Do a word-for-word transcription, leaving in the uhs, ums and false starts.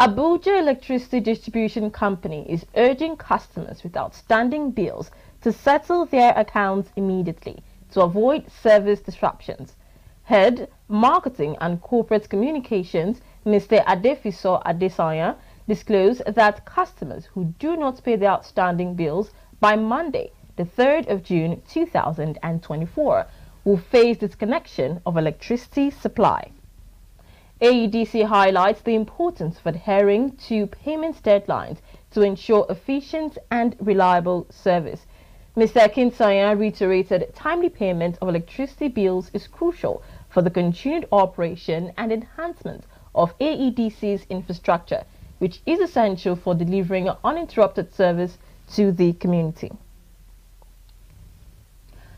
Abuja Electricity Distribution Company is urging customers with outstanding bills to settle their accounts immediately to avoid service disruptions. Head, Marketing and Corporate Communications, Mister Adefisayo Akinsanya, disclosed that customers who do not pay their outstanding bills by Monday, the third of June two thousand twenty-four, will face disconnection of electricity supply. A E D C highlights the importance of adhering to payment deadlines to ensure efficient and reliable service. Mister Akinsanya reiterated timely payment of electricity bills is crucial for the continued operation and enhancement of A E D C's infrastructure, which is essential for delivering uninterrupted service to the community.